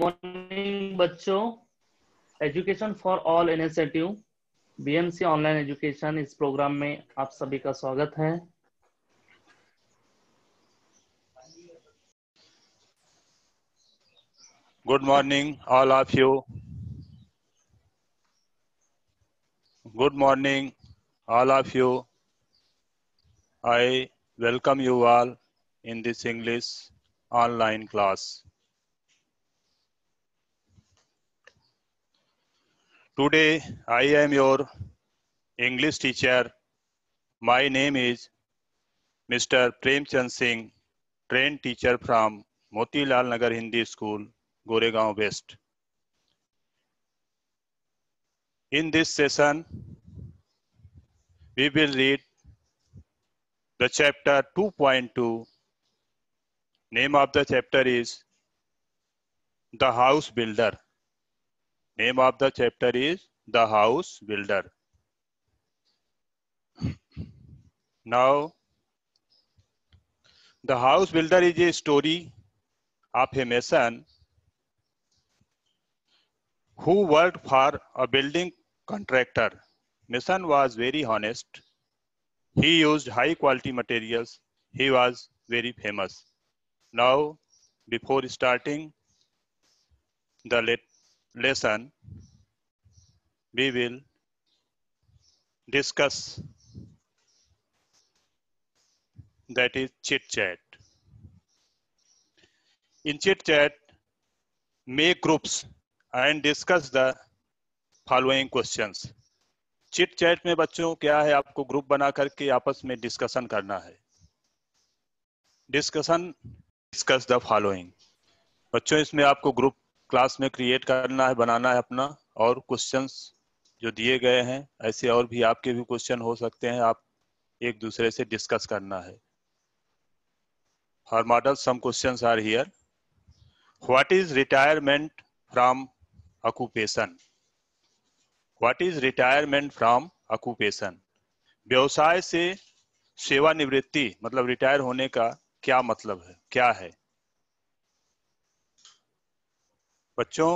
Morning बच्चों, education for all initiative BMC online education इस programme में आप सभी का स्वागत है। Good morning all of you. Good morning all of you. I welcome you all in this English online class. Today I am your English teacher. My name is Mr. Premchand Singh, trained teacher from Moti Lal Nagar Hindi School, Goregaon West. In this session, we will read the chapter 2.2. Name of the chapter is The House Builder. Name of the chapter is The House Builder. Now, The House Builder is a story of a mason who worked for a building contractor. Mason was very honest. He used high quality materials. He was very famous. Now, before starting the lesson, we will discuss, that is chit chat. In chit chat, make groups and discuss the following questions. Chit chat में बच्चों क्या है, आपको group बना करके आपस में discussion करना है। Discuss the following. बच्चों इसमें आपको ग्रुप क्लास में क्रिएट करना है, बनाना है अपना, और क्वेश्चंस जो दिए गए हैं ऐसे और भी आपके भी क्वेश्चन हो सकते हैं, आप एक दूसरे से डिस्कस करना है। For model some questions are here. What is retirement from occupation? What is retirement from occupation? व्यवसाय से सेवानिवृत्ति मतलब रिटायर होने का क्या मतलब है, क्या है? बच्चों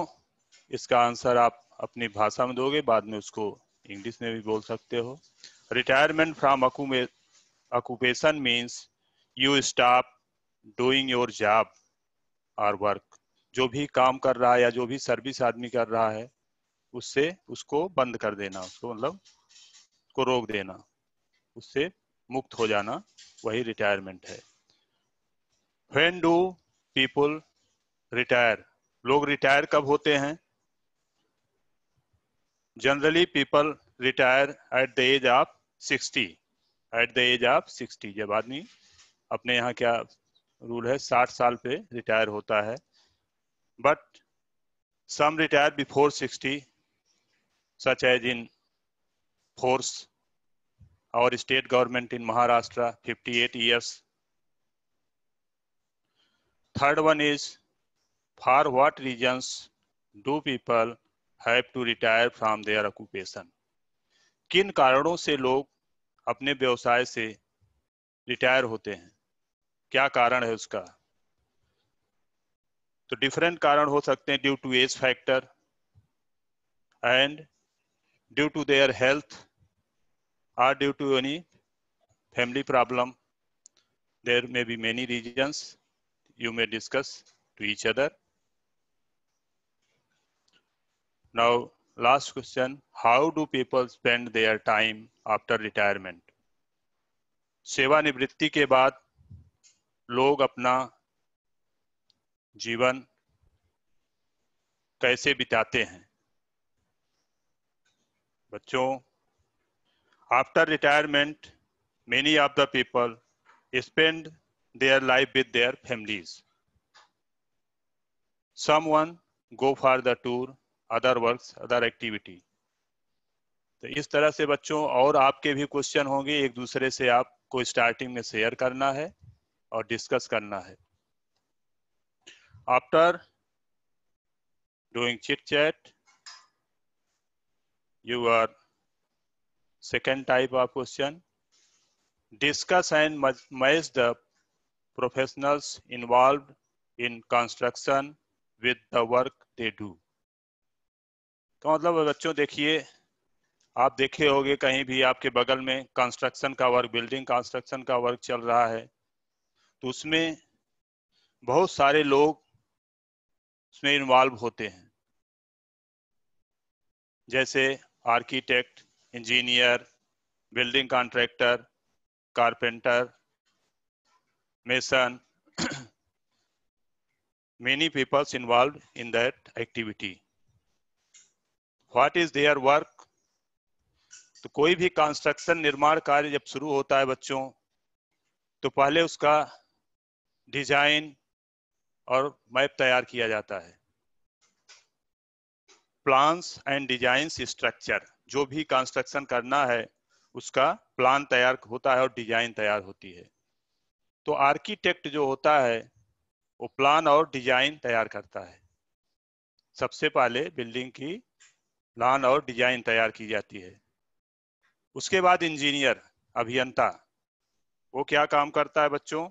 इसका आंसर आप अपनी भाषा में दोगे, बाद में उसको इंग्लिश में भी बोल सकते हो। Retirement from occupation means you stop doing your job और वर्क। जो भी काम कर रहा है या जो भी सर्विस आदमी कर रहा है उससे उसको बंद कर देना, उसको मतलब उसको रोक देना, उससे मुक्त हो जाना, वही रिटायरमेंट है। When do people retire? लोग रिटायर कब होते हैं? Generally people retire at the age of 60। At the age of 60, जब आदमी अपने यहाँ क्या रूल है, 60 साल पे रिटायर होता है। But some retire before 60 such as in force, our state government in Maharashtra, 58 years. Third one is, for what reasons do people have to retire from their occupation? किन कारणों से लोग अपने व्यवसाय से रिटायर होते हैं, क्या कारण है उसका? तो डिफरेंट कारण हो सकते हैं, due to age factor and due to their health or due to any family problem. There may be many reasons. You may discuss to each other. Now last question, how do people spend their time after retirement? सेवानिवृत्ति के बाद लोग अपना जीवन कैसे बिताते हैं? बच्चों after retirement many of the people spend their life with their families. Some one go for the tour, other works, other activity. तो इस तरह से बच्चों और आपके भी क्वेश्चन होंगे, एक दूसरे से आपको स्टार्टिंग में शेयर करना है और डिस्कस करना है। After doing chit chat your second type of question, discuss and match the professionals involved in construction with the work they do। तो मतलब बच्चों देखिए, आप देखे होंगे कहीं भी आपके बगल में कंस्ट्रक्शन का वर्क, बिल्डिंग कंस्ट्रक्शन का वर्क चल रहा है, तो उसमें बहुत सारे लोग उसमें इन्वॉल्व होते हैं, जैसे architect, engineer, building contractor, carpenter, mason, many people involved in that activity। What is their work? तो कोई भी कंस्ट्रक्शन निर्माण कार्य जब शुरू होता है बच्चों, तो पहले उसका डिजाइन और मैप तैयार किया जाता है। प्लान्स एंड डिजाइन्स स्ट्रक्चर, जो भी कंस्ट्रक्शन करना है उसका प्लान तैयार होता है और डिजाइन तैयार होती है। तो आर्किटेक्ट जो होता है वो प्लान और डिजाइन तैयार करता है। सबसे पहले बिल्डिंग की प्लान और डिजाइन तैयार की जाती है। उसके बाद इंजीनियर, अभियंता, वो क्या काम करता है बच्चों?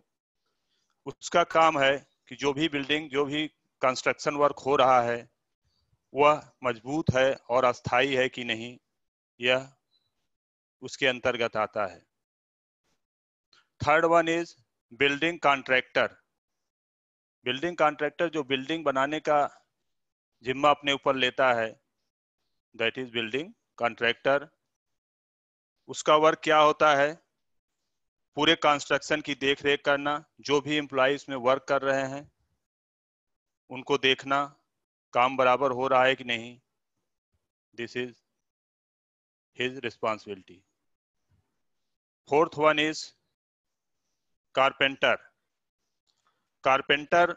उसका काम है कि जो भी बिल्डिंग, जो भी कंस्ट्रक्शन वर्क हो रहा है वह मजबूत है और अस्थायी है कि नहीं, यह उसके अंतर्गत आता है। Third one is building contractor. Building contractor जो बिल्डिंग बनाने का जिम्मा अपने ऊपर लेता है, दैट इज बिल्डिंग कॉन्ट्रैक्टर। उसका वर्क क्या होता है? पूरे कंस्ट्रक्शन की देखरेख करना, जो भी एम्प्लॉय इसमें वर्क कर रहे हैं उनको देखना काम बराबर हो रहा है कि नहीं, this is his responsibility. Fourth one is carpenter. Carpenter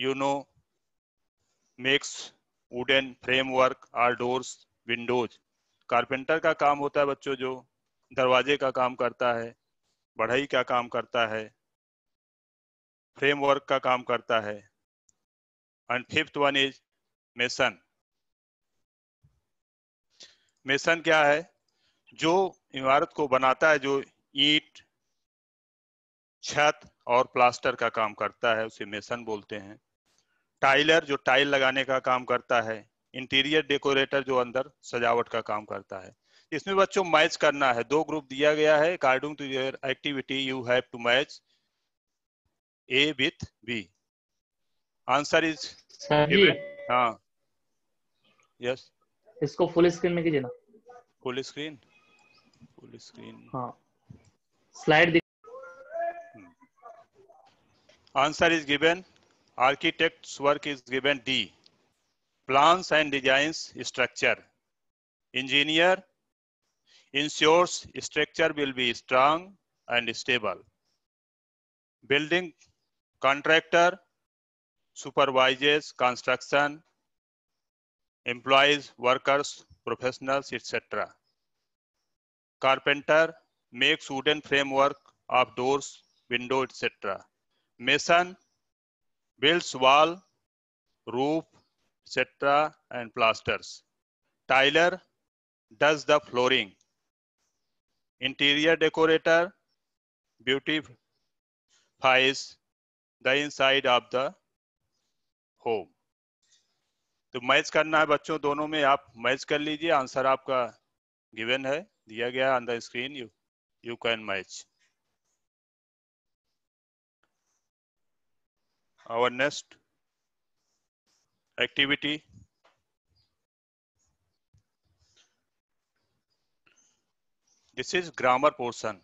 you know makes wooden framework और डोर्स, विंडोज। कारपेंटर का काम होता है बच्चों जो दरवाजे का काम करता है, बढ़ई का काम करता है, फ्रेमवर्क का काम करता है। And fifth one is mason. Mason क्या है? जो इमारत को बनाता है, जो ईंट, छत और प्लास्टर का काम करता है, उसे मेसन बोलते हैं। टाइलर जो टाइल लगाने का काम करता है। इंटीरियर डेकोरेटर जो अंदर सजावट का काम करता है। इसमें बच्चों मैच करना है, दो ग्रुप दिया गया है, according to your activity you have to match A with B. Answer is हाँ, यस। इसको फुल स्क्रीन में कीजिए ना, फुल स्क्रीन, फुल स्क्रीन, हाँ, slide. Answer is given, architects work is given D, plans and designs structure. Engineer ensures structure will be strong and stable. Building contractor supervises construction, employees, workers, professionals, etc. Carpenter makes wooden framework of doors, window, etc. Mason builds wall, roof, etc. and plasters. Tiler does the flooring. Interior decorator beautifies the inside of the home. तो match करना है बच्चों, दोनों में आप match कर लीजिए। Answer आपका गिवन है, दिया गया on the screen, you can match. Our next activity, this is grammar portion.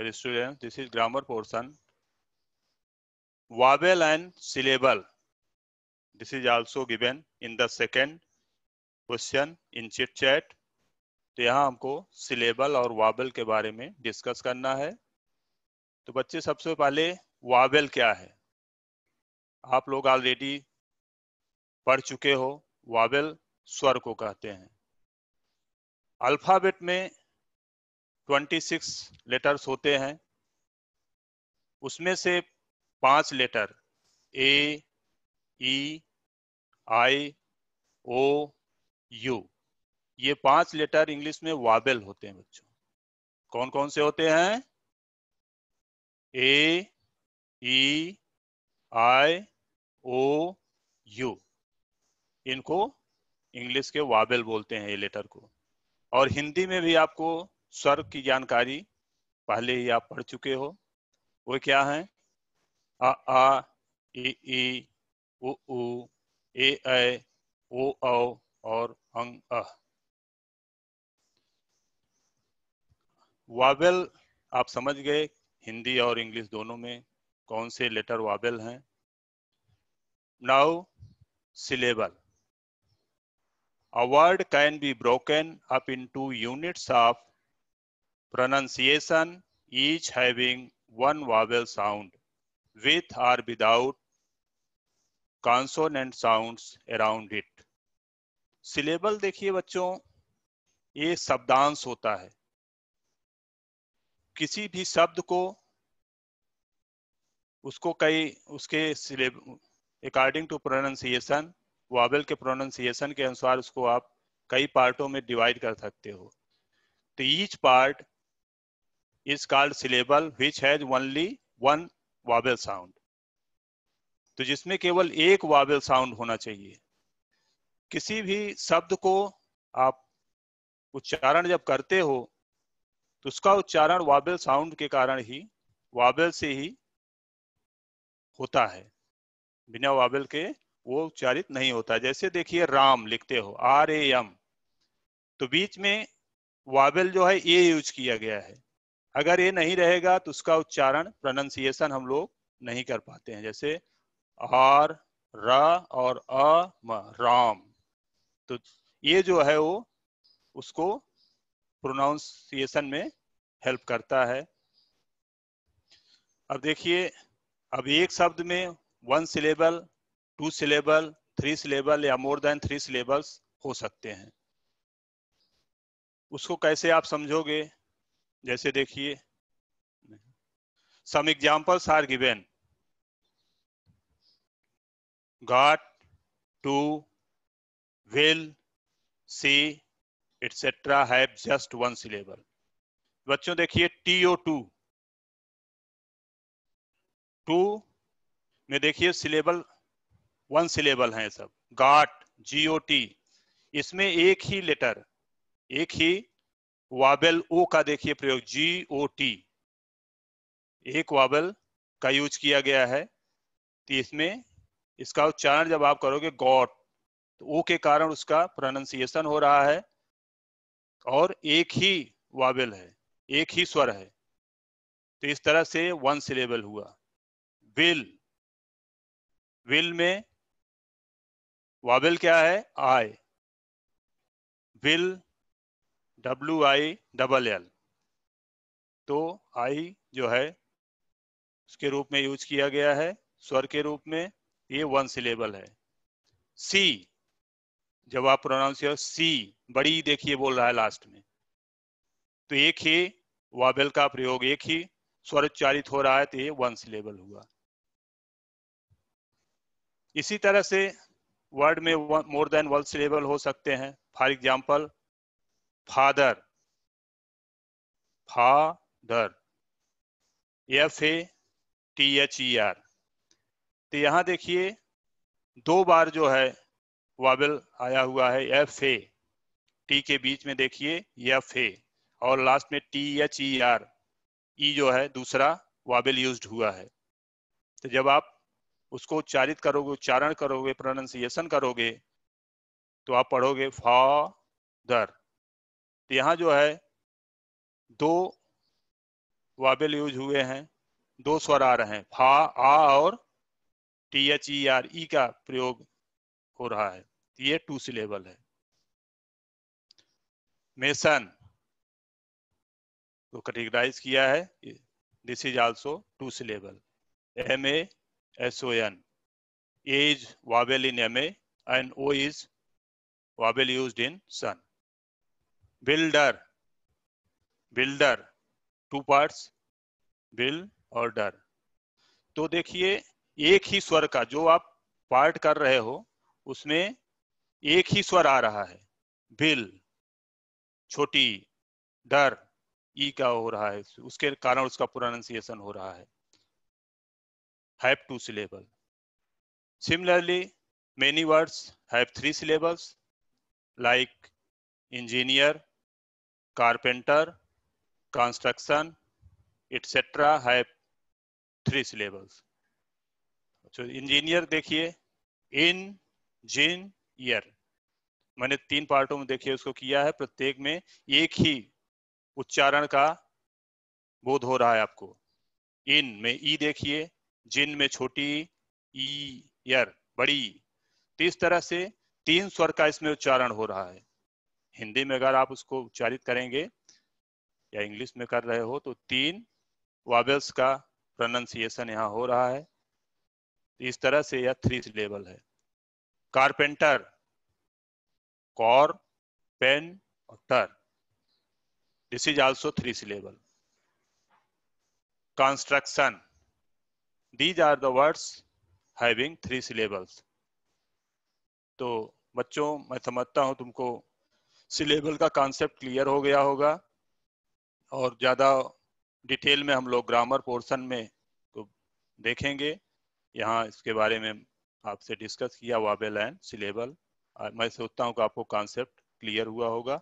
Dear student, this is grammar portion. Vowel and syllable, this is also given in the second question in chit chat। तो यहाँ हमको syllable और vowel के बारे में discuss करना है। तो बच्चे सबसे पहले vowel क्या है, आप लोग already पढ़ चुके हो। vowel स्वर को कहते हैं। अल्फाबेट में 26 लेटर्स होते हैं, उसमें से 5 letter A, E, I, O, U, ये 5 लेटर इंग्लिश में वॉवेल होते हैं बच्चों। कौन कौन से होते हैं? A, E, I, O, U, इनको इंग्लिश के वावेल बोलते हैं ये लेटर को। और हिंदी में भी आपको स्वर की जानकारी पहले ही आप पढ़ चुके हो, वो क्या है आ आ ए ई ओ उ ए ऐ ओ औ और अंग अ। वावेल आप समझ गए हिंदी और इंग्लिश दोनों में कौन से लेटर वावेल हैं। Now syllable. A word can be broken up into units of pronunciation, each having one vowel sound, with or without consonant sounds around it. Syllable देखिए बच्चों, ये शब्दांश होता है। किसी भी शब्द को उसको कई उसके syllable according to pronunciation, vowel के प्रोनाउंसिएशन के अनुसार उसको आप कई पार्टों में डिवाइड कर सकते हो। तो each part is called syllable which has only one vowel sound. तो जिसमें केवल एक वावेल साउंड होना चाहिए। किसी भी शब्द को आप उच्चारण जब करते हो तो उसका उच्चारण वावेल साउंड के कारण ही, वावेल से ही होता है, बिना वावेल के वो उच्चारित नहीं होता। जैसे देखिए राम लिखते हो आर ए एम, तो बीच में वावेल जो है ए यूज किया गया है। अगर ए नहीं रहेगा तो उसका उच्चारण प्रोनाउंसिएशन हम लोग नहीं कर पाते हैं। जैसे आर रा और अ म राम, तो ये जो है वो उसको प्रोनाउंसिएशन में हेल्प करता है। अब देखिए, अब एक शब्द में one syllable, two syllable, three syllable या मोर देन थ्री सिलेबल्स हो सकते हैं। उसको कैसे आप समझोगे? जैसे देखिए some examples are given, got, to, will, see etcetera have just one syllable. बच्चों देखिए टीओ टू, टू में देखिए सिलेबल वन सिलेबल हैं सब। गॉट जीओटी, इसमें एक ही लेटर, एक ही वावेल ओ का देखिए प्रयोग, जीओटी एक वावेल का यूज किया गया है। तो इसमें इसका उच्चारण जब आप करोगे गॉट, तो ओ के कारण उसका प्रोनाउंसिएशन हो रहा है और एक ही वावेल है, एक ही स्वर है, तो इस तरह से वन सिलेबल हुआ। विल, विल में वावेल क्या है I, will W I double L, तो आई जो है उसके रूप में यूज किया गया है स्वर के रूप में, ये वन सिलेबल है। सी, जब आप प्रोनाउंस करो सी बड़ी देखिए बोल रहा है लास्ट में, तो एक ही वावेल का प्रयोग, एक ही स्वर उच्चारित हो रहा है, तो ये वन सिलेबल हुआ। इसी तरह से वर्ड में मोर देन वन सिलेबल हो सकते हैं। For example father, father F A T H E R, तो यहाँ देखिए दो बार जो है वावेल आया हुआ है, एफ ए टी के बीच में देखिए एफ ए और लास्ट में T H E R, E जो है दूसरा वावेल यूज्ड हुआ है। तो जब आप उसको उच्चारित करोगे, उच्चारण करोगे, प्रोनाउंसिएशन करोगे, तो आप पढ़ोगे फादर, तो यहाँ जो है दो वावेल यूज हुए हैं, दो स्वर आ रहे हैं, फा आ और T H E R, E का प्रयोग हो रहा है, ये टू सिलेबल है। मेसन को कैटेगराइज किया है, this is also two syllable. M A S-O-N, A is vowel in M-A and O is vowel used in son. Builder, builder, two parts, build और डर। तो देखिए एक ही स्वर का जो आप पार्ट कर रहे हो उसमें एक ही स्वर आ रहा है, बिल छोटी, डर ई का हो रहा है, उसके कारण उसका प्रोनाउंसिएशन हो रहा है। Have two syllable. Similarly Many words have three syllables like engineer, carpenter, construction, etc. have three syllables. So engineer देखिए in, jin, year. मैंने तीन पार्टों में देखिए उसको किया है, प्रत्येक में एक ही उच्चारण का बोध हो रहा है आपको। इन में ई देखिए, जिन में छोटी ई, यर बड़ी, तो इस तरह से तीन स्वर का इसमें उच्चारण हो रहा है। हिंदी में अगर आप उसको उच्चारित करेंगे या इंग्लिश में कर रहे हो तो तीन वावेल्स का प्रोनंसिएशन यहाँ हो रहा है, इस तरह से यह थ्री सिलेबल है। कारपेंटर, कॉर, पेन और टर, this is also three syllable. Construction, these are the words having three syllables. तो बच्चों मैं समझता हूं तुमको सिलेबल का कॉन्सेप्ट क्लियर हो गया होगा, और ज्यादा डिटेल में हम लोग ग्रामर पोर्शन में तो देखेंगे। यहाँ इसके बारे में आपसे डिस्कस किया वावेल एंड सिलेबल। मैं सोचता हूँ कि आपको कॉन्सेप्ट क्लियर हुआ होगा।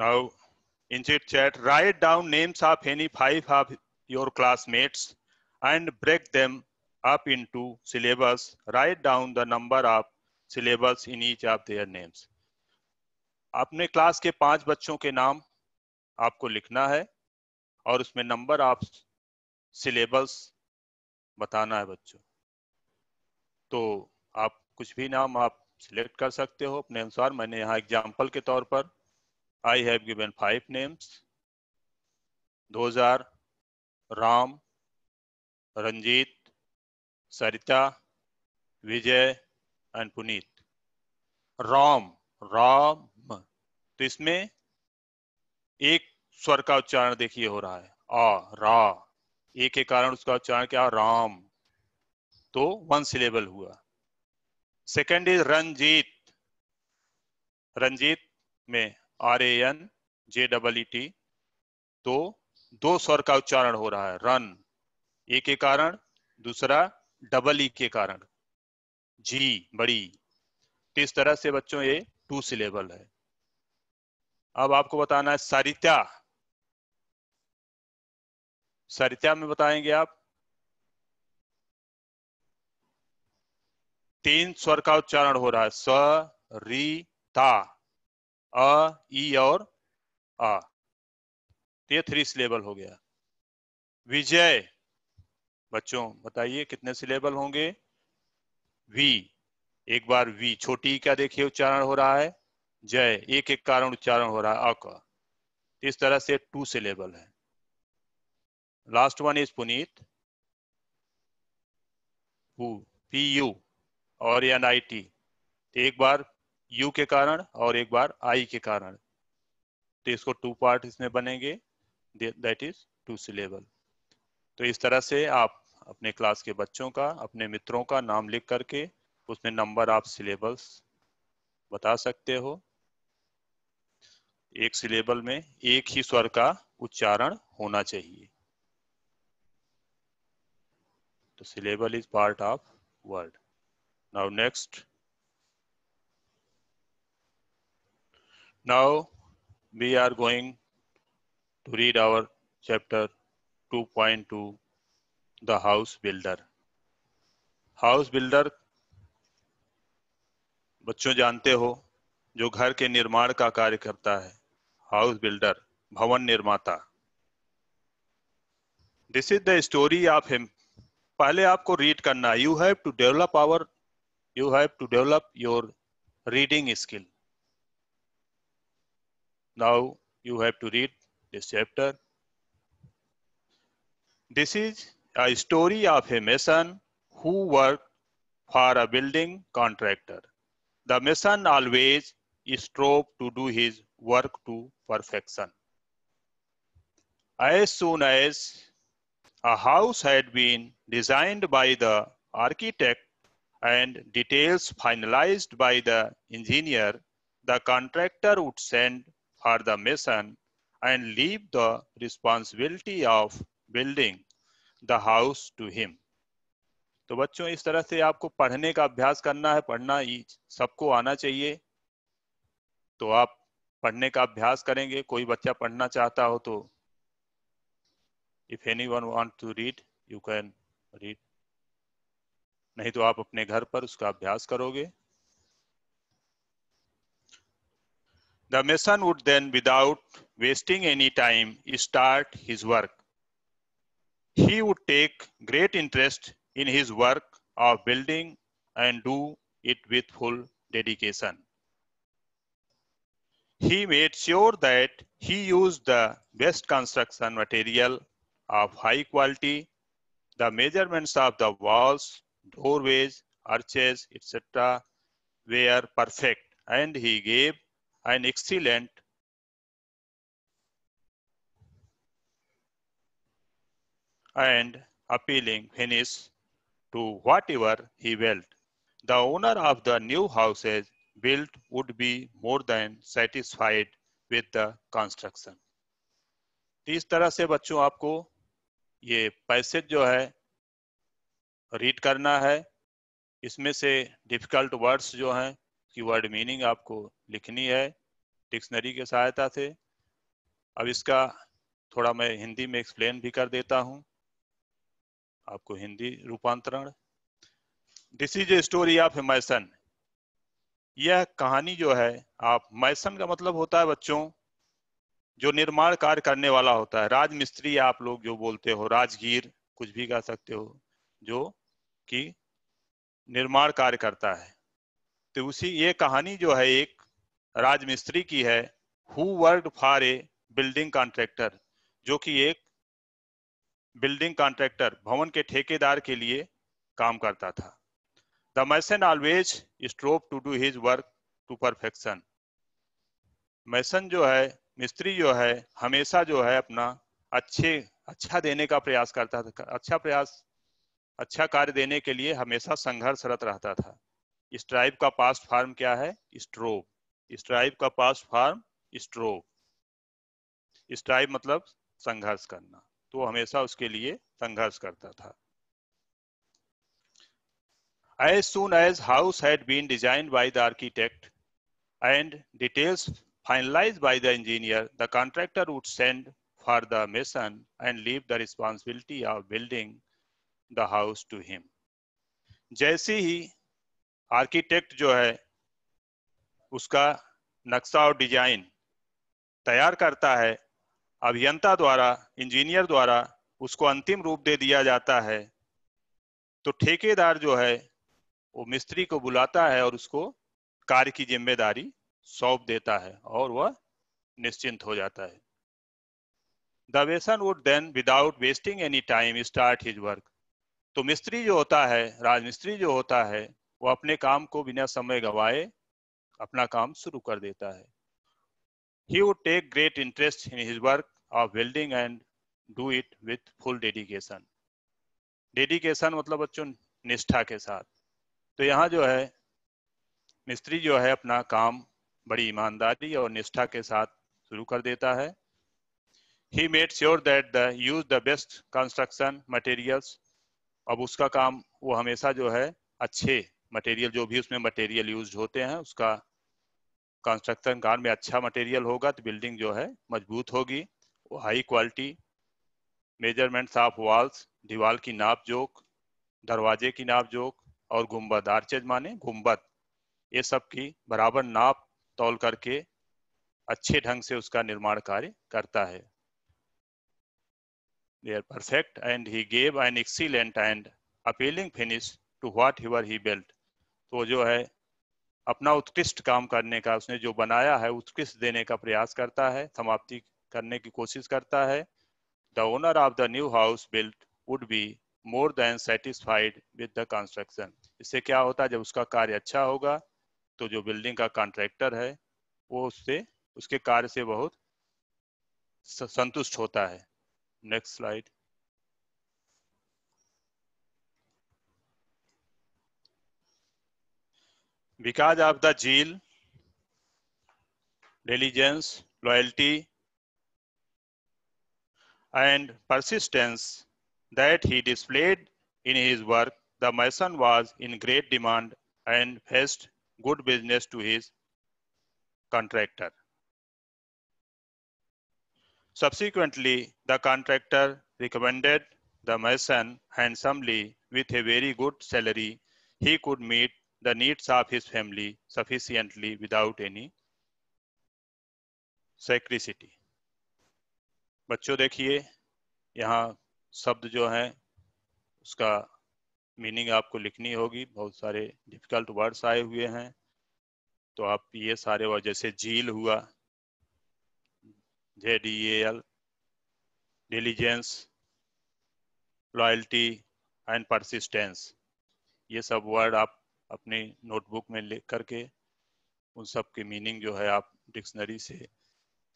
Now in chat, write down names of any five of your classmates and break them up into syllables. Write down the number of syllables in each of their names. अपने class के 5 बच्चों के नाम आपको लिखना है और उसमें नंबर ऑफ सिलेबल्स बताना है बच्चों। तो आप कुछ भी नाम आप सिलेक्ट कर सकते हो अपने अनुसार। मैंने यहाँ एग्जाम्पल के तौर पर I have given 5 names. Those are Ram, Ranjit, Sarita, Vijay and Puneet. Ram, Ram. तो इसमें एक स्वर का उच्चारण देखिए हो रहा है आ रा, एक के कारण उसका उच्चारण क्या राम, तो 1 syllable हुआ। Second is Ranjit. Ranjit में RANJEET, तो 2 स्वर का उच्चारण हो रहा है, रन ए के कारण, दूसरा डबल ई के कारण, जी बड़ी। तो इस तरह से बच्चों ये 2 सिलेबल है। अब आपको बताना है सरिता। सरिता में बताएंगे आप 3 स्वर का उच्चारण हो रहा है, स री ता, अ ई और आ, तो ये 3 सिलेबल हो गया। विजय बच्चों बताइए कितने सिलेबल होंगे। वी, एक बार वी छोटी का देखिए उच्चारण हो रहा है, जय एक एक कारण उच्चारण हो रहा है अ का, इस तरह से 2 सिलेबल है। Last one is Puneet, PU और NIT, एक बार U के कारण और एक बार I के कारण, तो इसको 2 पार्ट इसमें बनेंगे, दैट इज 2 सिलेबल। तो इस तरह से आप अपने क्लास के बच्चों का, अपने मित्रों का नाम लिख करके उसमें नंबर ऑफ सिलेबल्स बता सकते हो। एक सिलेबल में एक ही स्वर का उच्चारण होना चाहिए। तो syllable is part of word. Now next, now we are going to read our chapter 2.2, The House Builder. House Builder बच्चों जानते हो, जो घर के निर्माण का कार्य करता है, House Builder भवन निर्माता। This is the story of him. पहले आपको रीड करना है। You have to develop your reading skill. Now you have to read this chapter. This is a story of a mason who worked for a building contractor. The mason always strove to do his work to perfection. As soon as a house had been designed by the architect and details finalized by the engineer, the contractor would send for the mason and leave the responsibility of building the house to him. तो बच्चों इस तरह से आपको पढ़ने का अभ्यास करना है, पढ़ना सबको आना चाहिए। तो आप पढ़ने का अभ्यास करेंगे, कोई बच्चा पढ़ना चाहता हो तो if anyone want to read you can read, नहीं तो आप अपने घर पर उसका अभ्यास करोगे। The mason would then, without wasting any time, start his work. He would take great interest in his work of building and do it with full dedication. He made sure that he used the best construction material of high quality. The measurements of the walls, doorways, arches, etc., were perfect, and he gave an excellent and appealing finish to whatever he built. The owner of the new houses built would be more than satisfied with the construction. इस तरह से बच्चों आपको ये passage जो है read करना है, इसमें से डिफिकल्ट वर्ड्स जो हैं की वर्ड मीनिंग आपको लिखनी है डिक्शनरी की सहायता से। अब इसका थोड़ा मैं हिंदी में एक्सप्लेन भी कर देता हूं आपको, हिंदी रूपांतरण। This is a story of a mason. यह कहानी जो है, आप मैसन का मतलब होता है बच्चों जो निर्माण कार्य करने वाला होता है, राजमिस्त्री आप लोग जो बोलते हो, राजगीर कुछ भी कह सकते हो, जो कि निर्माण कार्य करता है। तो उसी ये कहानी जो है एक राजमिस्त्री की है, who work for a building contractor, जो कि एक बिल्डिंग कॉन्ट्रैक्टर भवन के ठेकेदार के लिए काम करता था। The mason always strove to do his work to perfection. Mason जो है, मिस्त्री जो है, हमेशा जो है अपना अच्छा देने का प्रयास करता था, अच्छा कार्य देने के लिए हमेशा संघर्षरत रहता था। इस ट्राइब का पास्ट फॉर्म क्या है? स्ट्रोव। इस ट्राइब का पास्ट फॉर्म स्ट्रोव। इस ट्राइब मतलब संघर्ष करना, तो हमेशा उसके लिए संघर्ष करता था। As soon as house had been designed by the architect and details finalized by the engineer, the contractor would send for the mason and leave the responsibility of building the house to him. जैसे ही architect जो है उसका नक्शा और design तैयार करता है, अभियंता द्वारा, इंजीनियर द्वारा उसको अंतिम रूप दे दिया जाता है, तो ठेकेदार जो है वो मिस्त्री को बुलाता है और उसको कार्य की जिम्मेदारी सौंप देता है और वह निश्चिंत हो जाता है। The mason would then without wasting any time start his work. तो मिस्त्री जो होता है, राजमिस्त्री जो होता है, वो अपने काम को बिना समय गवाए अपना काम शुरू कर देता है। He would take great interest in his work of building and do it with full dedication. Dedication मतलब बच्चों निष्ठा के साथ। तो यहाँ जो है मिस्त्री जो है अपना काम बड़ी ईमानदारी और निष्ठा के साथ शुरू कर देता है। He made sure that the use the best construction materials. अब उसका काम, वो हमेशा जो है अच्छे मटेरियल, जो भी उसमें मटेरियल यूज होते हैं, उसका कंस्ट्रक्शन कार्य में अच्छा मटेरियल होगा तो बिल्डिंग जो है मजबूत होगी। वो high quality, measurements of walls, दीवार की नाप जोक, दरवाजे की नाप जोक और गुंबद, आर्चेज माने गुंबद, ये सब की बराबर नाप तौल करके अच्छे ढंग से उसका निर्माण कार्य करता है। They are perfect and he gave an excellent and appealing finish to whatever he built. तो जो है अपना उत्कृष्ट काम करने का, उसने जो बनाया है उत्कृष्ट देने का प्रयास करता है, समाप्ति करने की कोशिश करता है। The owner of the new house built would be more than satisfied with the construction. इससे क्या होता है, जब उसका कार्य अच्छा होगा तो जो बिल्डिंग का कॉन्ट्रैक्टर है वो उससे, उसके कार्य से बहुत संतुष्ट होता है। Next slide. Because of the zeal, diligence, loyalty and persistence that he displayed in his work, the mason was in great demand and fetched good business to his contractor. Subsequently, the contractor recommended the mason handsomely with a very good salary. He could meet the needs of his family sufficiently without any scarcity. बच्चों देखिए यहाँ शब्द जो हैं उसका meaning आपको लिखनी होगी। बहुत सारे डिफिकल्ट वर्ड्स आए हुए हैं तो आप ये सारे वर्ड जैसे झील हुआ JDAL, diligence, loyalty and persistence, ये सब वर्ड आप अपनी नोटबुक में लिख करके उन सब की मीनिंग जो है आप डिक्शनरी से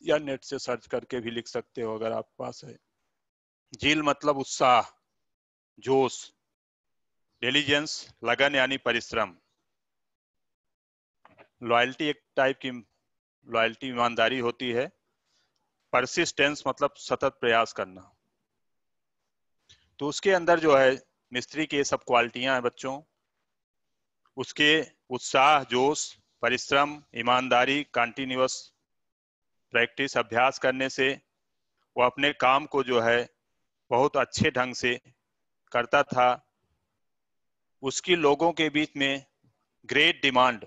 या नेट से सर्च करके भी लिख सकते हो अगर आपके पास है। झील मतलब उत्साह, जोश, डिलीजेंस लगन यानी परिश्रम, लॉयल्टी एक टाइप की लॉयल्टी ईमानदारी होती है, परसिस्टेंस मतलब सतत प्रयास करना। तो उसके अंदर जो है मिस्त्री के सब क्वालिटियां हैं बच्चों, उसके उत्साह, जोश, परिश्रम, ईमानदारी, कंटिन्यूअस प्रैक्टिस अभ्यास करने से वो अपने काम को जो है बहुत अच्छे ढंग से करता था। उसकी लोगों के बीच में ग्रेट डिमांड,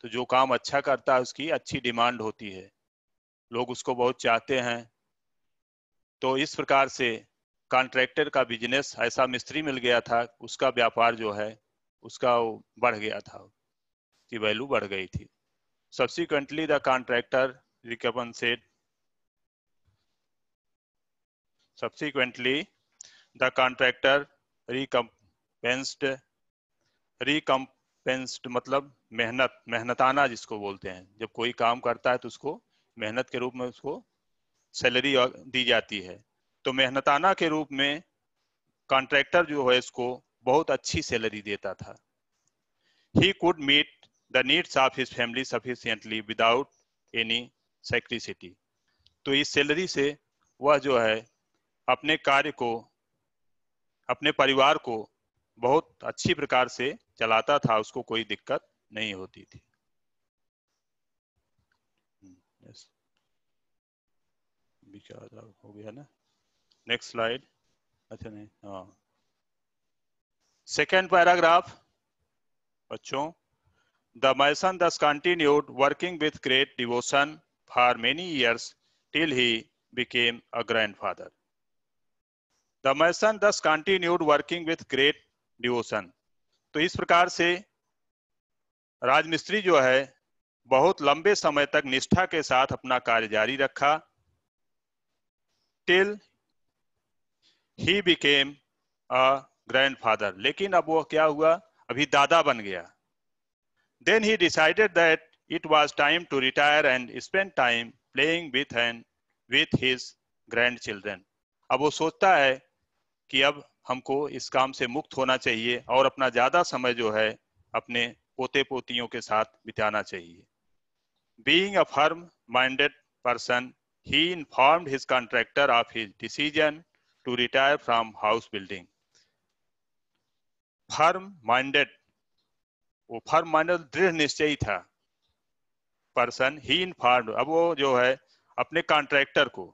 तो जो काम अच्छा करता है उसकी अच्छी डिमांड होती है, लोग उसको बहुत चाहते हैं। तो इस प्रकार से कॉन्ट्रैक्टर का बिजनेस ऐसा मिस्त्री मिल गया था, उसका व्यापार जो है उसका बढ़ गया था, उसकी वैल्यू बढ़ गई थी। Subsequently the contractor recompensed, subsequently the contractor recompensed मतलब मेहनत, मेहनताना जिसको बोलते हैं, जब कोई काम करता है तो उसको मेहनत के रूप में उसको सैलरी दी जाती है। तो मेहनताना के रूप में कॉन्ट्रैक्टर जो है इसको बहुत अच्छी सैलरी देता था। He could meet the needs of his family sufficiently without any scarcity. तो इस सैलरी से वह जो है अपने कार्य को, अपने परिवार को बहुत अच्छी प्रकार से चलाता था, उसको कोई दिक्कत नहीं होती थी। हो गया ना, नेक्स्ट स्लाइड। अच्छा नहीं, हाँ, सेकेंड पैराग्राफ बच्चों। The mason thus continued working with great devotion for many years till he became a grandfather. The mason thus continued working with great devotion. तो इस प्रकार से राजमिस्त्री जो है बहुत लंबे समय तक निष्ठा के साथ अपना कार्य जारी रखा। Till he became a grandfather. लेकिन अब वो क्या हुआ, अभी दादा बन गया। Then he decided that it was time to retire and spend time playing with his grandchildren. अब वो सोचता है कि अब हमको इस काम से मुक्त होना चाहिए और अपना ज्यादा समय जो है अपने पोते पोतियों के साथ बिताना चाहिए। Being a firm-minded person, he informed his contractor of his decision to retire from house building. Firm-minded, वो फर्म माइंडेड दृढ़ निश्चयी था पर्सन। ही इनफॉर्म्ड, अब वो जो है अपने कॉन्ट्रैक्टर को,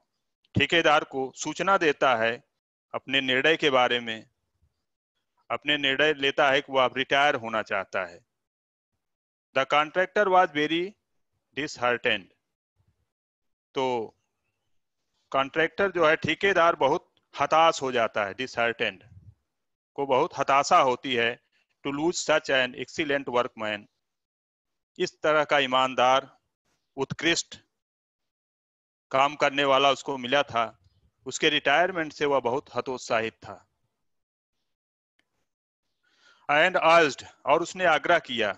ठेकेदार को सूचना देता है अपने निर्णय के बारे में, अपने निर्णय लेता है कि वह अब रिटायर होना चाहता है। The contractor was very disheartened, तो कॉन्ट्रैक्टर जो है ठेकेदार बहुत हताश हो जाता है। डिसहार्टेंड को बहुत हताशा होती है। To lose such an excellent workman, इस तरह का ईमानदार उत्कृष्ट काम करने वाला उसको मिला था, उसके रिटायरमेंट से वह बहुत हतोत्साहित था। एंड अर्ज्ड, और उसने आग्रह किया, द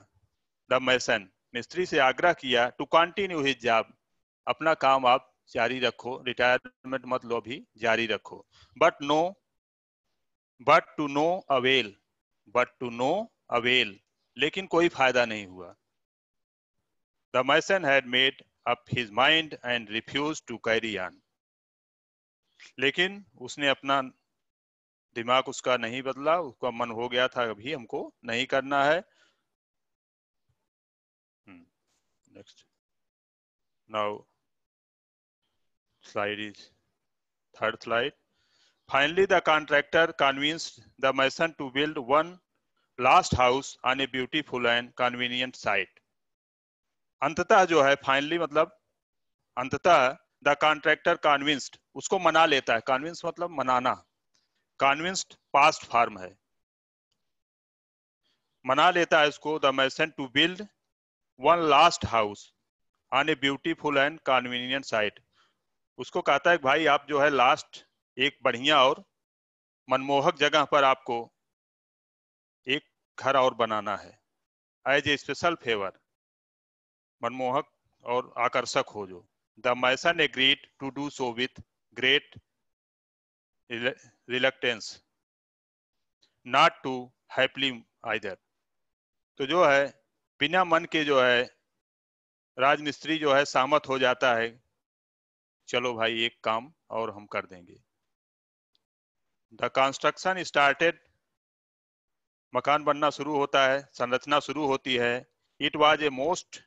मैसन मिस्त्री से आग्रह किया, टू कंटिन्यू हिज जॉब, अपना काम आप जारी रखो, रिटायरमेंट मत लो, भी जारी रखो। बट टू नो अवेल, लेकिन कोई फायदा नहीं हुआ। The mason had made up his mind and refused to carry on. लेकिन उसने अपना दिमाग उसका नहीं बदला, उसका मन हो गया था अभी हमको नहीं करना है। Next now slide is third slide. Finally the contractor convinced the mason to build one last house on a beautiful and convenient site. अंततः जो है finally मतलब अंततः the contractor convinced उसको मना लेता है, convince मतलब मनाना, convinced past form है, मना लेता है उसको the mason to build one last house on a beautiful and convenient site. उसको कहता है भाई आप जो है लास्ट एक बढ़िया और मनमोहक जगह पर आपको एक घर और बनाना है एज ए स्पेशल फेवर, मनमोहक और आकर्षक हो जो। The mason agreed to do so with great reluctance not too happily either. तो जो है बिना मन के जो है राजमिस्त्री जो है सहमत हो जाता है, चलो भाई एक काम और हम कर देंगे। द कंस्ट्रक्शन स्टार्टेड, मकान बनना शुरू होता है, संरचना शुरू होती है। It was a most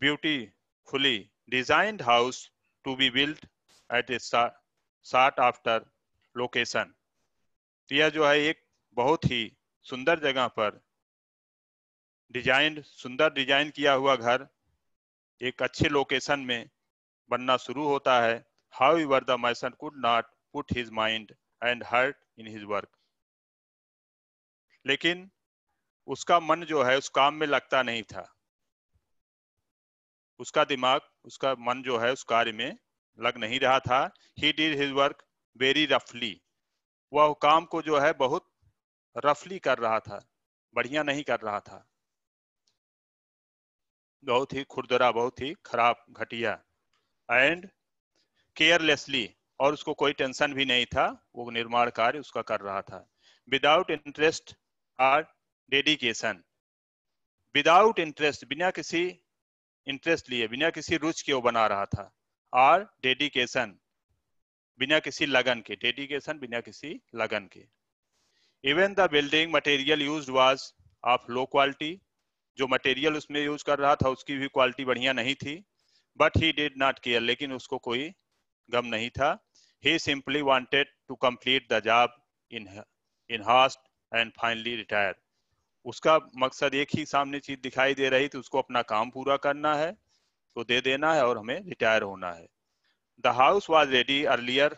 beautifully designed house to be built at a short after location. यह जो है एक बहुत ही सुंदर जगह पर डिजाइन, सुंदर डिजाइन किया हुआ घर एक अच्छे लोकेशन में बनना शुरू होता है। However, the mason could not put his mind and heart in his work. लेकिन उसका मन जो है उस काम में लगता नहीं था, उसका दिमाग उसका मन जो है उस कार्य में लग नहीं रहा था। He did his work very roughly. वह काम को जो है बहुत रफली कर रहा था, बढ़िया नहीं कर रहा था, बहुत ही खुरदरा, बहुत ही खराब, घटिया। एंड केयरलेसली, और उसको कोई टेंशन भी नहीं था, वो निर्माण कार्य उसका कर रहा था। विदाउट इंटरेस्ट और डेडिकेशन, विदाउट इंटरेस्ट बिना किसी इंटरेस्ट लिए, बिना किसी रुचि के वो बना रहा था, और डेडिकेशन बिना किसी लगन के, डेडिकेशन बिना किसी लगन के। Even the building material used was of low quality, जो मटेरियल उसमें यूज कर रहा था उसकी भी क्वालिटी बढ़िया नहीं थी। But he did not care, लेकिन उसको कोई गम नहीं था। He simply wanted to complete the job in haste and finally retire. उसका मकसद एक ही सामने चीज दिखाई दे रही थी, उसको अपना काम पूरा करना है तो दे देना है और हमें रिटायर होना है। The house was ready earlier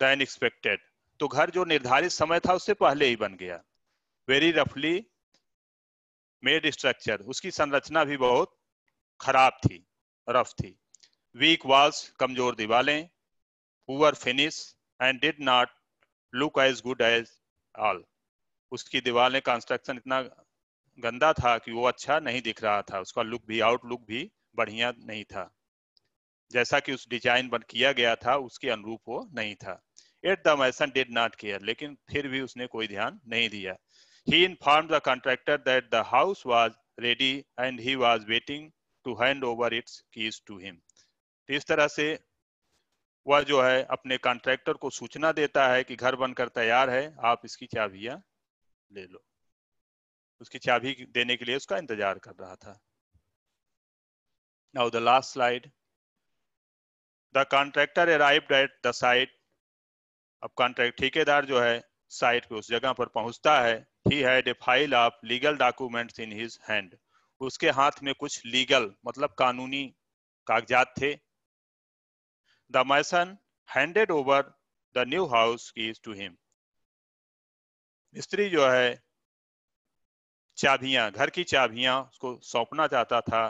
than expected, तो घर जो निर्धारित समय था उससे पहले ही बन गया। वेरी रफली मेड स्ट्रक्चर, उसकी संरचना भी बहुत खराब थी, रफ थी। वीक वॉल्स, कमजोर दीवारें, poor finish and did not look as good as all, उसकी दीवारें कंस्ट्रक्शन इतना गंदा था कि वो अच्छा नहीं दिख रहा था, उसका लुक भी, आउटलुक भी बढ़िया नहीं था, जैसा कि उस डिजाइन पर किया गया था उसके अनुरूप वो नहीं था। At the mason did not care, लेकिन फिर भी उसने कोई ध्यान नहीं दिया। He inform the contractor that the house was ready and he was waiting to hand over its keys to him. तो इस तरह से वह जो है अपने कॉन्ट्रैक्टर को सूचना देता है कि घर बनकर तैयार है, आप इसकी चाबियां ले लो। उसकी चाबी देने के लिए उसका इंतजार कर रहा था। Now the last slide. The contractor arrived at the site. अब कॉन्ट्रैक्ट ठेकेदार जो है साइट पे उस जगह पर पहुंचता है। He had a file of legal documents in his hand. उसके हाथ में कुछ लीगल मतलब कानूनी कागजात थे। The mason handed over the new house keys to him, मिस्त्री जो है चाबियां, घर की चाबियां उसको सौंपना चाहता था।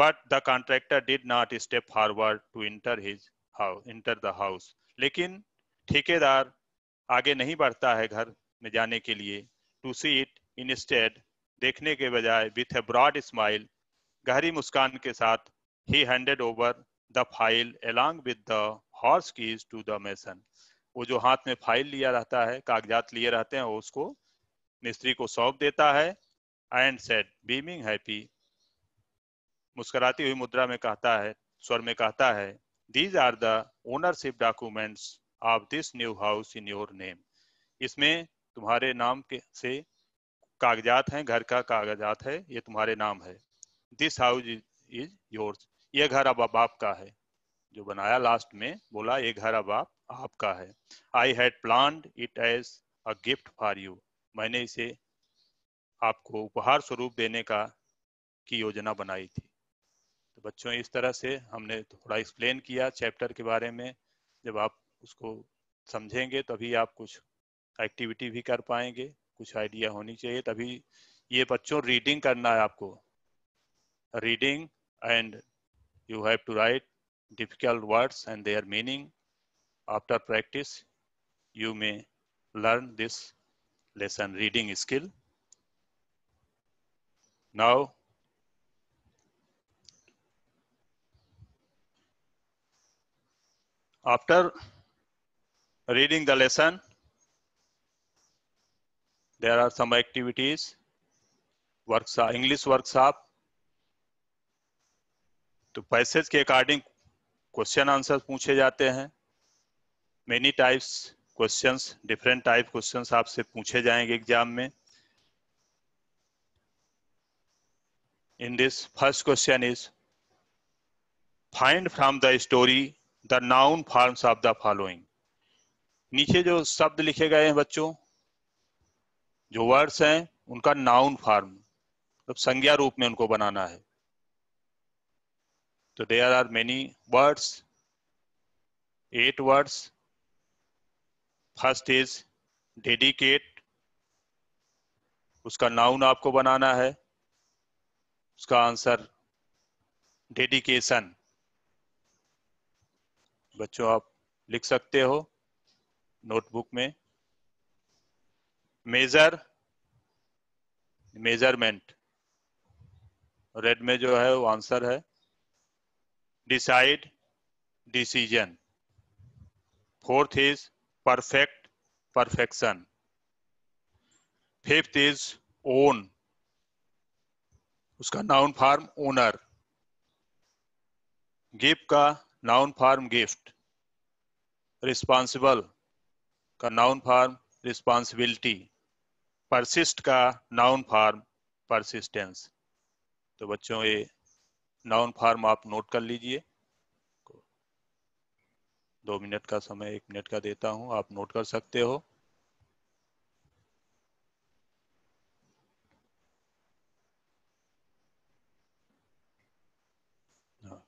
But the contractor did not step forward to enter the house, लेकिन ठेकेदार आगे नहीं बढ़ता है घर में जाने के लिए। टू सी इट इंस्टेड, देखने के बजाय, विथ ए ब्रॉड स्माइल, गहरी मुस्कान के साथ, he handed over the file along with the house keys to the mason. वो जो हाथ में फाइल लिया रहता है, कागजात लिए रहते हैं, वो उसको मिस्त्री को सौंप देता है। एंड सेड बीमिंग हैप्पी, मुस्कुराती हुई मुद्रा में कहता है, स्वर में कहता है, These are the ownership documents of this new house in your name. इसमें तुम्हारे नाम के से कागजात हैं, घर का कागजात है, ये तुम्हारे नाम है. This house is yours. ये घर अब आपका है. जो बनाया लास्ट में बोला ये घर अब आपका है. I had planned it as a gift for you. मैंने इसे आपको उपहार स्वरूप देने का की योजना बनाई थी. तो बच्चों इस तरह से हमने थोड़ा एक्सप्लेन किया चैप्टर के बारे में. जब आप उसको समझेंगे तभी आप कुछ एक्टिविटी भी कर पाएंगे, कुछ आइडिया होनी चाहिए. तभी ये बच्चों रीडिंग करना है आपको, reading and you have to write difficult words and their meaning. After practice you may learn this lesson reading skill. Now after reading the lesson there are some activities, workshop, English workshop. तो passage के according question answer पूछे जाते हैं. Many types questions, different type questions आपसे पूछे जाएंगे exam में. In this first question is find from the story the noun forms of the following. नीचे जो शब्द लिखे गए हैं बच्चों, जो वर्ड्स हैं उनका नाउन फॉर्म मतलब तो संज्ञा रूप में उनको बनाना है. तो there are many words, 8 words. First is dedicate, उसका नाउन आपको बनाना है, उसका आंसर डेडिकेशन. बच्चों आप लिख सकते हो नोटबुक में. मेजर, मेजरमेंट, रेड में जो है वो आंसर है. Decide, decision. Fourth is perfect, perfection. Fifth is own, उसका noun form owner. Give का noun form gift. Responsible का noun form responsibility. Persist का noun form persistence. तो बच्चों ये noun form आप नोट कर लीजिए. 2 मिनट का समय, 1 मिनट का देता हूं, आप नोट कर सकते हो. हाँ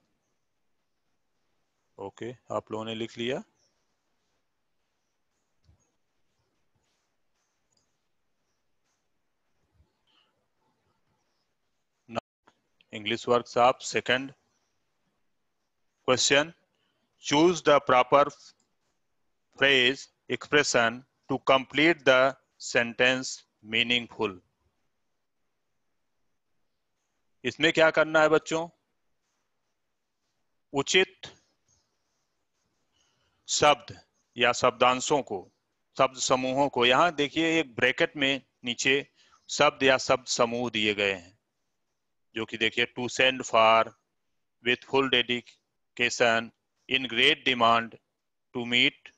ओके, आप लोगों ने लिख लिया. English workshop second question. Choose the proper phrase, expression to complete the sentence meaningful. इसमें क्या करना है बच्चों, उचित शब्द या शब्दांशों को, शब्द समूहों को, यहाँ देखिए एक ब्रैकेट में नीचे शब्द या शब्द समूह दिए गए हैं, जो कि देखिए to send for with full dedication, in great demand, to meet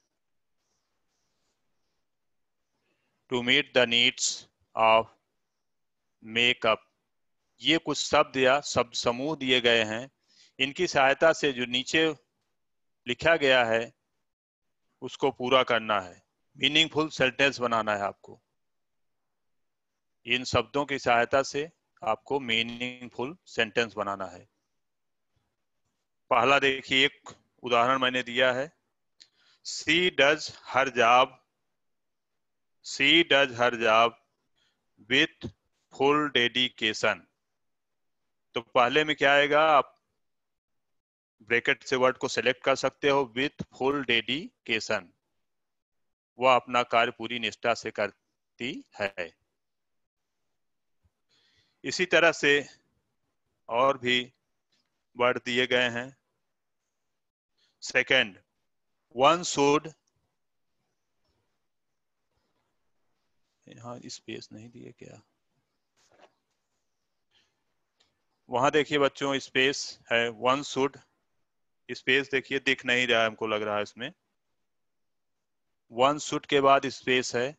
the needs of makeup. ये कुछ शब्द या शब्द समूह दिए गए हैं. इनकी सहायता से जो नीचे लिखा गया है उसको पूरा करना है, मीनिंगफुल सेंटेंस बनाना है आपको. इन शब्दों की सहायता से आपको मीनिंगफुल सेंटेंस बनाना है. पहला देखिए एक उदाहरण मैंने दिया है. She does her job with full dedication. तो पहले में क्या आएगा, आप ब्रैकेट से वर्ड को सेलेक्ट कर सकते हो, विथ फुल डेडिकेशन. वह अपना कार्य पूरी निष्ठा से करती है. इसी तरह से और भी वर्ड दिए गए हैं. सेकेंड, वन शुड, यहाँ स्पेस नहीं दिए क्या, वहां देखिए बच्चों स्पेस है, वन शुड स्पेस देखिए दिख नहीं रहा है, हमको लग रहा है इसमें वन शूट के बाद स्पेस है,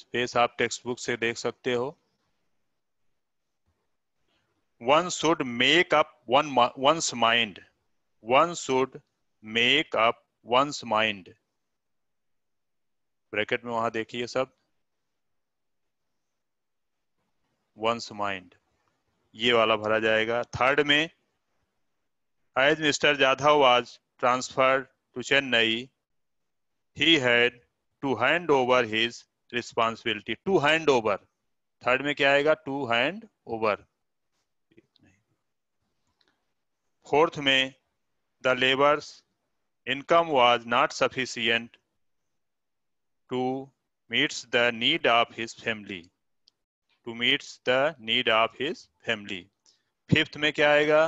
स्पेस आप टेक्स्ट बुक से देख सकते हो। One should make up one's mind, one should make up one's mind, bracket में वहां देखिए सब वंस माइंड, ये वाला भरा जाएगा। थर्ड में as mister Jadhav was transferred to Chennai he had to hand over his responsibility, to hand over, third में क्या आएगा टू हैंड ओवर। फोर्थ में the labour's income was not sufficient to meets the need of his family, to meets the need of his family. Fifth में क्या आएगा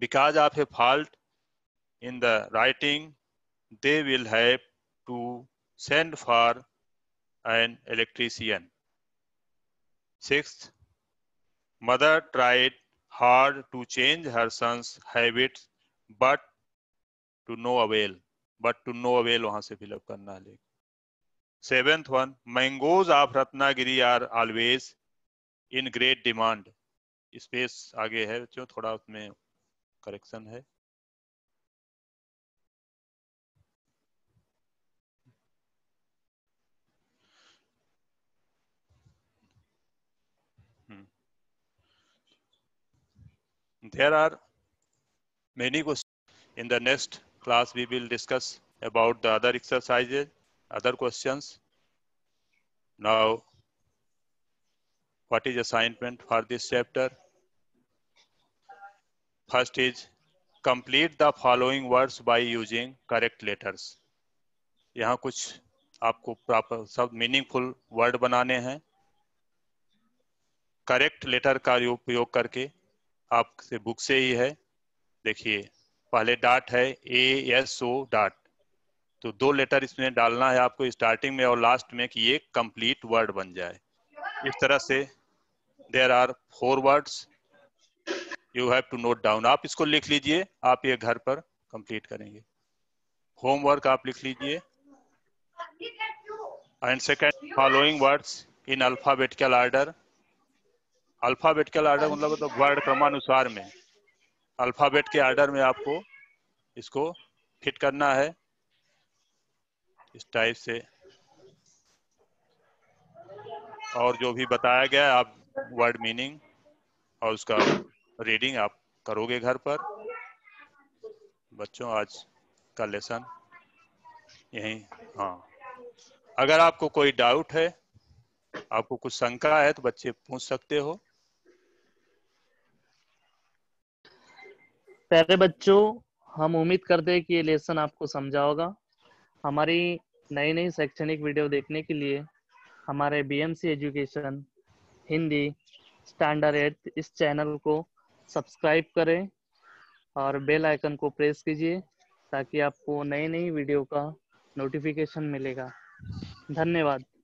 because of a fault in the writing they will have to send for an electrician. Sixth mother tried hard to change her son's habits but to no avail, but to no avail वहां से fill up करना है। Seventh one mangoes of Ratnagiri are always in great demand, space आगे है बच्चों थोड़ा उसमें correction है। There are many questions. In the next class, we will discuss about the other exercises, other questions. Now, what is assignment for this chapter? First is complete the following words by using correct letters. यहाँ कुछ आपको proper सब meaningful word बनाने हैं correct letter का उपयोग करके, आपसे बुक से ही है। देखिए पहले डॉट है ASO डॉट, तो दो लेटर इसमें डालना है आपको स्टार्टिंग में और लास्ट में कि ये कंप्लीट वर्ड बन जाए। इस तरह से there are 4 words you have to note down, आप इसको लिख लीजिए, आप ये घर पर कंप्लीट करेंगे। होमवर्क आप लिख लीजिए and second following words in alphabetical order, alphabet order मतलब वर्ड क्रमानुसार में अल्फाबेट के आर्डर में आपको इसको फिट करना है इस टाइप से, और जो भी बताया गया है आप वर्ड मीनिंग और उसका रीडिंग आप करोगे घर पर। बच्चों आज का लेसन यहीं, हाँ अगर आपको कोई डाउट है, आपको कुछ शंका है तो बच्चे पूछ सकते हो। प्यारे बच्चों, हम उम्मीद करते हैं कि ये लेसन आपको समझा होगा। हमारी नई नई शैक्षणिक वीडियो देखने के लिए हमारे BMC एजुकेशन हिंदी स्टैंडर्ड 8 इस चैनल को सब्सक्राइब करें और बेल आइकन को प्रेस कीजिए ताकि आपको नई नई वीडियो का नोटिफिकेशन मिलेगा। धन्यवाद।